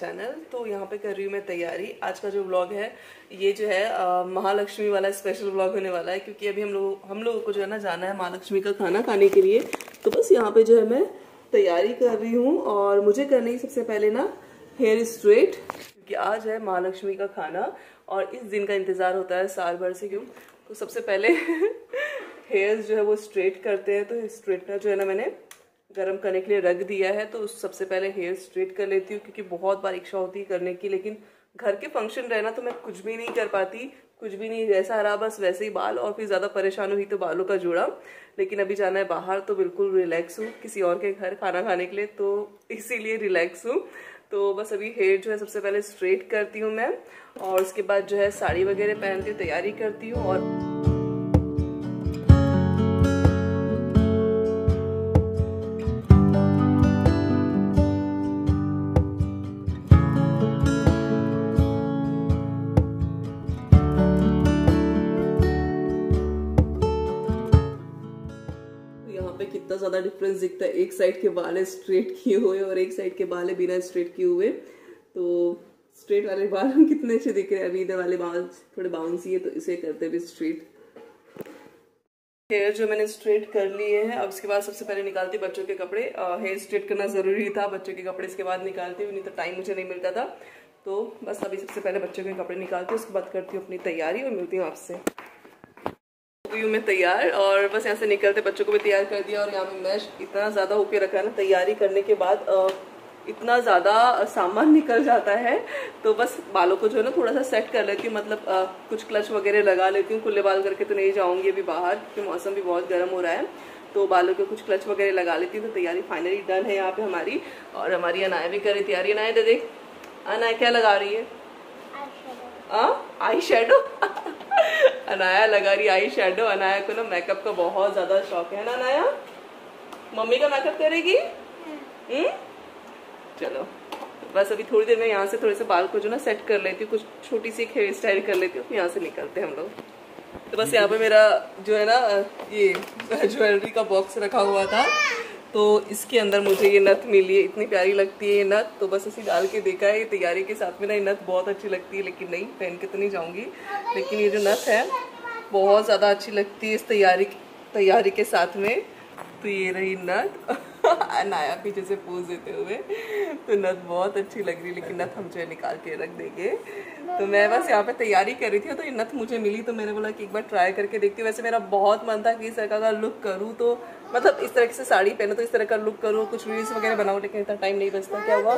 Channel. तो यहाँ पे कर रही हूँ मैं तैयारी। आज का जो व्लॉग है ये जो है महालक्ष्मी वाला स्पेशल व्लॉग होने वाला है, क्योंकि अभी हम लोगों को जो है ना जाना है महालक्ष्मी का खाना खाने के लिए। तो बस यहाँ पे जो है मैं तैयारी कर रही हूँ और मुझे करनी है सबसे पहले ना हेयर स्ट्रेट, क्योंकि आज है महालक्ष्मी का खाना और इस दिन का इंतज़ार होता है साल भर से। क्यों? तो सबसे पहले हेयर्स जो है वो स्ट्रेट करते हैं। तो स्ट्रेटनर जो है ना मैंने गर्म करने के लिए रख दिया है, तो सबसे पहले हेयर स्ट्रेट कर लेती हूँ, क्योंकि बहुत बार इच्छा होती है करने की, लेकिन घर के फंक्शन रहना तो मैं कुछ भी नहीं कर पाती, कुछ भी नहीं, जैसा रहा बस वैसे ही बाल, और फिर ज़्यादा परेशान हुई तो बालों का जुड़ा। लेकिन अभी जाना है बाहर तो बिल्कुल रिलैक्स हूँ, किसी और के घर खाना खाने के लिए, तो इसीलिए रिलैक्स हूँ। तो बस अभी हेयर जो है सबसे पहले स्ट्रेट करती हूँ मैं, और उसके बाद जो है साड़ी वगैरह पहन के तैयारी करती हूँ। और कितना ज़्यादा डिफरेंस दिखता है, एक साइड के बाल स्ट्रेट किए हुए और एक साइड के बाल बिना स्ट्रेट किए हुए। तो स्ट्रेट वाले बाल कितने अच्छे दिख रहे हैं, अभी इधर वाले बाल थोड़े बाउंसी है, तो इसे करते भी स्ट्रेट। हेयर जो मैंने स्ट्रेट कर लिए हैं, अब उसके बाद सबसे पहले निकालती बच्चों के कपड़े। हेयर स्ट्रेट करना ज़रूरी था, बच्चों के कपड़े इसके बाद निकालती हूँ, नहीं तो टाइम मुझे नहीं मिलता था। तो बस अभी सबसे पहले बच्चों के कपड़े निकालती हूँ, उसके बाद करती हूँ अपनी तैयारी और मिलती हूँ आपसे। मैं तैयार और बस यहाँ से निकलते बच्चों को भी तैयार कर दिया, और यहाँ पे मैं इतना ज़्यादा होके रखा है ना, तैयारी करने के बाद इतना ज़्यादा सामान निकल जाता है। तो बस बालों को जो है ना थोड़ा सा सेट कर लेती हूँ, मतलब कुछ क्लच वगैरह लगा लेती हूँ। खुले बाल करके तो नहीं जाऊँगी अभी बाहर, क्योंकि मौसम भी बहुत गर्म हो रहा है, तो बालों के कुछ क्लच वगैरह लगा लेती हूँ। तो तैयारी फाइनली डन है यहाँ पे हमारी, और हमारी अनाया भी कर रही तैयारी। अनाया दे देख, अनाया क्या लगा रही है? आई शेडो अनाया लगा रही आई शेडो। अनाया को ना मेकअप का बहुत ज्यादा शौक है ना। अनाया मम्मी का मेकअप करेगी? चलो बस अभी थोड़ी देर में यहाँ से थोड़े से बाल को जो ना सेट कर लेती हूँ, कुछ छोटी सी हेयर स्टाइल कर लेती हूँ, यहाँ से निकलते हैं हम लोग। तो बस यहाँ पे मेरा जो है ना ये ज्वेलरी का बॉक्स रखा हुआ था, तो इसके अंदर मुझे ये नथ मिली है, इतनी प्यारी लगती है ये नथ। तो बस इसी डाल के देखा है, तैयारी के साथ में ना ये नथ बहुत अच्छी लगती है, लेकिन नहीं पहन के तो नहीं जाऊंगी, लेकिन ये जो नथ है बहुत ज़्यादा अच्छी लगती है इस तैयारी के साथ में। तो ये रही नथ अनाया पीछे से पोज देते हुए। तो नथ बहुत अच्छी लग रही, लेकिन नथ हम जो है निकाल के रख देंगे। तो मैं बस यहाँ पे तैयारी कर रही थी, तो ये नथ मुझे मिली, तो मैंने बोला कि एक बार ट्राई करके देखती हूँ। वैसे मेरा बहुत मन था कि इस तरह का लुक करूँ, तो मतलब इस तरह से साड़ी पहनो तो इस तरह का लुक करूँ, कुछ रील्स वगैरह बनाऊँ, लेकिन इतना टाइम नहीं बचता। क्या हुआ?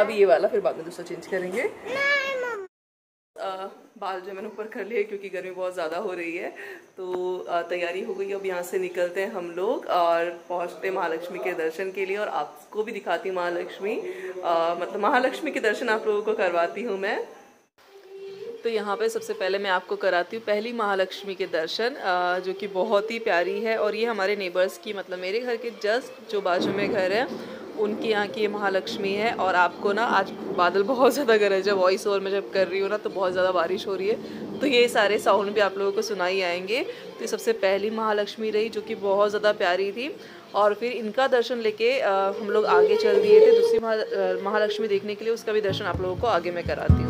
अभी ये वाला, फिर बाद में दूसरा चेंज करेंगे। बाल जो मैंने ऊपर कर लिए, क्योंकि गर्मी बहुत ज़्यादा हो रही है। तो तैयारी हो गई, अब यहाँ से निकलते हैं हम लोग और पहुँचते हैं महालक्ष्मी के दर्शन के लिए, और आपको भी दिखाती हूँ महालक्ष्मी, मतलब महालक्ष्मी के दर्शन आप लोगों को करवाती हूँ मैं। तो यहाँ पे सबसे पहले मैं आपको कराती हूँ पहली महालक्ष्मी के दर्शन, जो कि बहुत ही प्यारी है, और ये हमारे नेबर्स की, मतलब मेरे घर के जस्ट जो बाजू में घर है उनके यहाँ की ये महालक्ष्मी है। और आपको ना आज बादल बहुत ज़्यादा गरज है, वॉइस ओवर में जब कर रही हूँ ना तो बहुत ज़्यादा बारिश हो रही है, तो ये सारे साउंड भी आप लोगों को सुनाई आएंगे। तो सबसे पहली महालक्ष्मी रही जो कि बहुत ज़्यादा प्यारी थी, और फिर इनका दर्शन लेके हम लोग आगे चल दिए थे दूसरी महालक्ष्मी देखने के लिए, उसका भी दर्शन आप लोगों को आगे मैं कराती हूँ।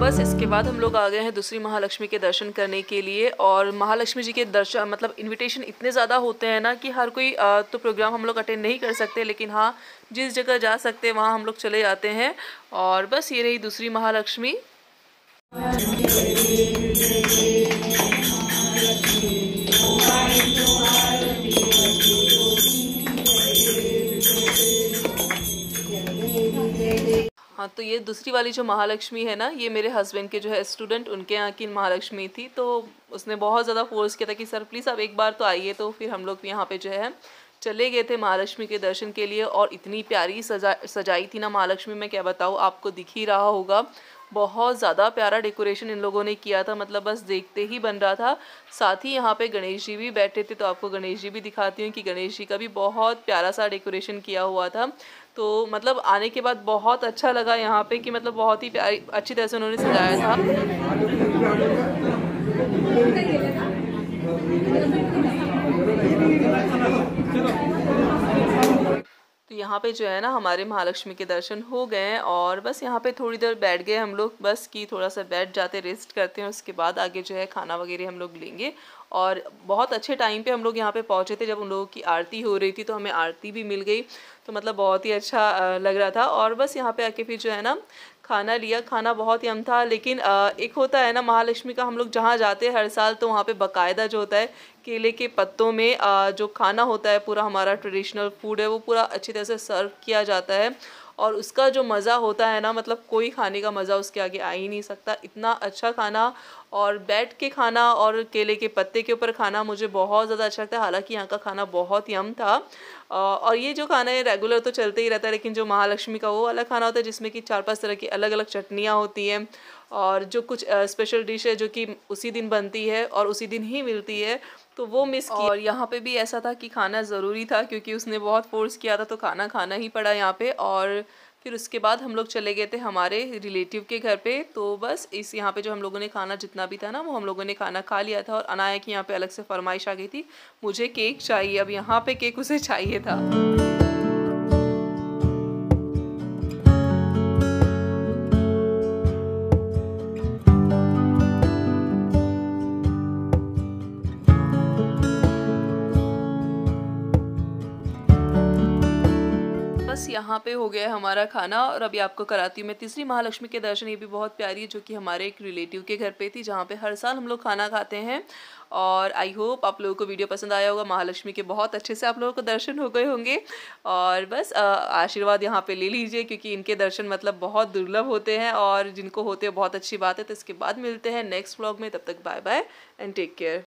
बस इसके बाद हम लोग आ गए हैं दूसरी महालक्ष्मी के दर्शन करने के लिए, और महालक्ष्मी जी के दर्शन मतलब इनविटेशन इतने ज़्यादा होते हैं ना कि हर कोई तो प्रोग्राम हम लोग अटेंड नहीं कर सकते, लेकिन हाँ जिस जगह जा सकते हैं वहाँ हम लोग चले जाते हैं। और बस ये रही दूसरी महालक्ष्मी। हाँ, तो ये दूसरी वाली जो महालक्ष्मी है ना, ये मेरे हस्बैंड के जो है स्टूडेंट, उनके यहाँ की महालक्ष्मी थी। तो उसने बहुत ज़्यादा फोर्स किया था कि सर प्लीज़ आप एक बार तो आइए, तो फिर हम लोग भी यहाँ पे जो है चले गए थे महालक्ष्मी के दर्शन के लिए। और इतनी प्यारी सजाई थी ना महालक्ष्मी, मैं क्या बताऊँ, आपको दिख ही रहा होगा। बहुत ज़्यादा प्यारा डेकोरेशन इन लोगों ने किया था, मतलब बस देखते ही बन रहा था। साथ ही यहाँ पे गणेश जी भी बैठे थे, तो आपको गणेश जी भी दिखाती हूँ कि गणेश जी का भी बहुत प्यारा सा डेकोरेशन किया हुआ था। तो मतलब आने के बाद बहुत अच्छा लगा यहाँ पे कि मतलब बहुत ही प्यारी अच्छी तरह से उन्होंने सजाया था। तो यहाँ पे जो है ना हमारे महालक्ष्मी के दर्शन हो गए और बस यहाँ पे थोड़ी देर बैठ गए हम लोग, बस कि थोड़ा सा बैठ जाते, रेस्ट करते हैं, उसके बाद आगे जो है खाना वगैरह हम लोग लेंगे। और बहुत अच्छे टाइम पे हम लोग यहाँ पे पहुँचे थे, जब उन लोगों की आरती हो रही थी तो हमें आरती भी मिल गई, तो मतलब बहुत ही अच्छा लग रहा था। और बस यहाँ पे आके फिर जो है ना खाना लिया, खाना बहुत यम था। लेकिन एक होता है ना महालक्ष्मी का, हम लोग जहाँ जाते हैं हर साल, तो वहाँ पे बकायदा जो होता है केले के पत्तों में जो खाना होता है, पूरा हमारा ट्रेडिशनल फूड है वो पूरा अच्छी तरह से सर्व किया जाता है। और उसका जो मज़ा होता है ना, मतलब कोई खाने का मज़ा उसके आगे आ ही नहीं सकता। इतना अच्छा खाना और बैठ के खाना और केले के पत्ते के ऊपर खाना मुझे बहुत ज़्यादा अच्छा लगता है। हालांकि यहाँ का खाना बहुत यम था। और ये जो खाना है रेगुलर तो चलते ही रहता है, लेकिन जो महालक्ष्मी का वो वाला खाना होता है जिसमें कि 4-5 तरह की अलग अलग चटनियाँ होती हैं और जो कुछ स्पेशल डिश है जो कि उसी दिन बनती है और उसी दिन ही मिलती है, तो वो मिस किया। और यहाँ पे भी ऐसा था कि खाना ज़रूरी था, क्योंकि उसने बहुत फोर्स किया था, तो खाना खाना ही पड़ा यहाँ पे। और फिर उसके बाद हम लोग चले गए थे हमारे रिलेटिव के घर पे। तो बस इस यहाँ पे जो हम लोगों ने खाना जितना भी था ना वो हम लोगों ने खाना खा लिया था। और अनाया की यहाँ पे अलग से फरमाइश आ गई थी, मुझे केक चाहिए। अब यहाँ पे केक उसे चाहिए था। यहाँ पे हो गया है हमारा खाना। और अभी आपको कराती हूँ मैं तीसरी महालक्ष्मी के दर्शन। ये भी बहुत प्यारी है, जो कि हमारे एक रिलेटिव के घर पे थी, जहाँ पे हर साल हम लोग खाना खाते हैं। और आई होप आप लोगों को वीडियो पसंद आया होगा। महालक्ष्मी के बहुत अच्छे से आप लोगों को दर्शन हो गए होंगे। और बस आशीर्वाद यहाँ पे ले लीजिए, क्योंकि इनके दर्शन मतलब बहुत दुर्लभ होते हैं और जिनको होते हैं बहुत अच्छी बात है। तो इसके बाद मिलते हैं नेक्स्ट व्लॉग में, तब तक bye bye and take care.